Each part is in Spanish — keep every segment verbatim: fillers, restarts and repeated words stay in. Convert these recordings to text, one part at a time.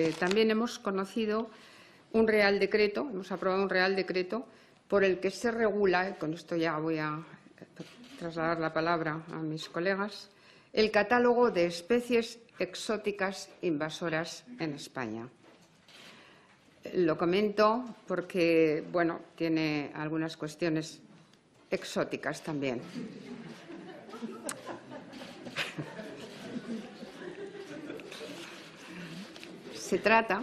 Eh, también hemos conocido un Real Decreto, hemos aprobado un Real Decreto por el que se regula, y con esto ya voy a trasladar la palabra a mis colegas, el catálogo de especies exóticas invasoras en España. Lo comento porque, bueno, tiene algunas cuestiones exóticas también. Se trata,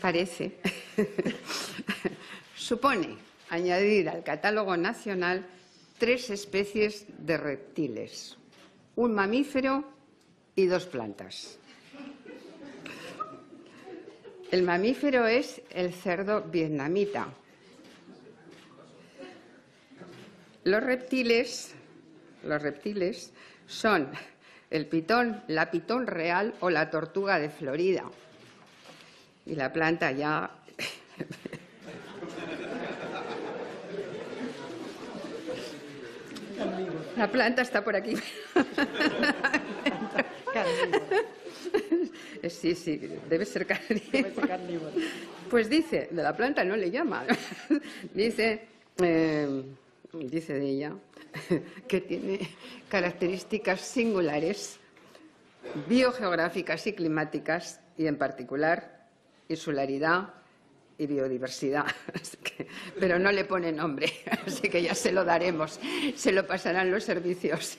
parece, supone añadir al catálogo nacional tres especies de reptiles, un mamífero y dos plantas. El mamífero es el cerdo vietnamita. Los reptiles, los reptiles son el pitón, la pitón real o la tortuga de Florida. Y la planta ya... La planta está por aquí. Sí, sí, debe ser carnívoro. Pues dice, de la planta no le llama. Dice, eh, dice de ella que tiene características singulares, biogeográficas y climáticas, y en particular insularidad y biodiversidad, que, pero no le pone nombre, así que ya se lo daremos, se lo pasarán los servicios.